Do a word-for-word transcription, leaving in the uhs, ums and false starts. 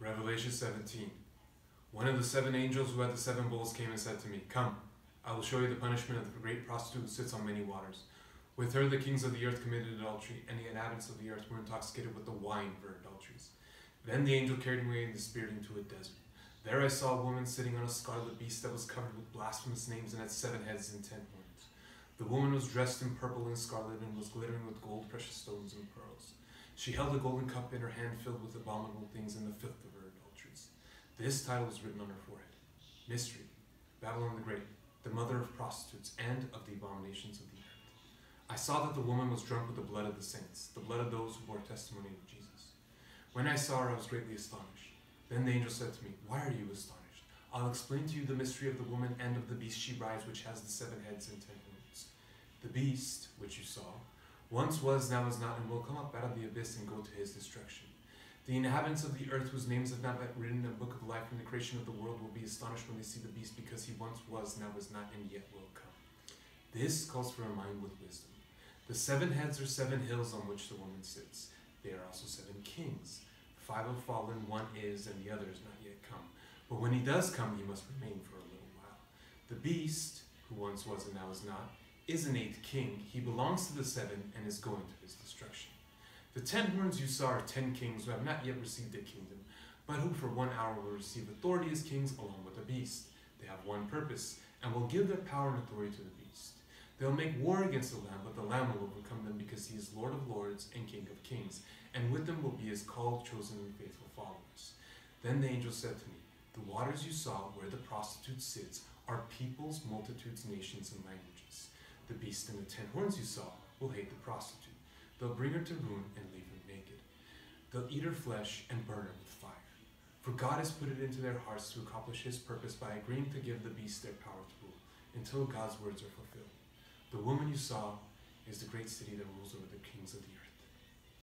Revelation seventeen. One of the seven angels who had the seven bowls came and said to me, "Come, I will show you the punishment of the great prostitute who sits on many waters. With her the kings of the earth committed adultery, and the inhabitants of the earth were intoxicated with the wine of her adulteries." Then the angel carried me away in the spirit into a desert. There I saw a woman sitting on a scarlet beast that was covered with blasphemous names and had seven heads and ten horns. The woman was dressed in purple and scarlet and was glittering with gold, precious stones, and pearls. She held a golden cup in her hand filled with abominable things and the filth of her adulteries. This title was written on her forehead: Mystery, Babylon the Great, the mother of prostitutes and of the abominations of the earth. I saw that the woman was drunk with the blood of the saints, the blood of those who bore testimony of Jesus. When I saw her, I was greatly astonished. Then the angel said to me, "Why are you astonished? I'll explain to you the mystery of the woman and of the beast she rides, which has the seven heads and ten horns. The beast, which you saw, once was, now is not, and will come up out of the abyss and go to his destruction. The inhabitants of the earth, whose names have not been written in the book of life from the creation of the world, will be astonished when they see the beast, because he once was, now is not, and yet will come." This calls for a mind with wisdom. The seven heads are seven hills on which the woman sits. They are also seven kings. Five have fallen, one is, and the other is not yet come. But when he does come, he must remain for a little while. The beast, who once was and now is not, is an eighth king. He belongs to the seven and is going to his destruction. The ten horns you saw are ten kings who have not yet received a kingdom, but who for one hour will receive authority as kings along with the beast. They have one purpose, and will give their power and authority to the beast. They'll make war against the Lamb, but the Lamb will overcome them, because he is Lord of lords and King of kings, and with them will be his called, chosen, and faithful followers. Then the angel said to me, "The waters you saw where the prostitute sits are peoples, multitudes, nations, and languages. The beast and the ten horns you saw will hate the prostitute. They'll bring her to ruin and leave her naked. They'll eat her flesh and burn her with fire. For God has put it into their hearts to accomplish his purpose by agreeing to give the beast their power to rule until God's words are fulfilled. The woman you saw is the great city that rules over the kings of the earth."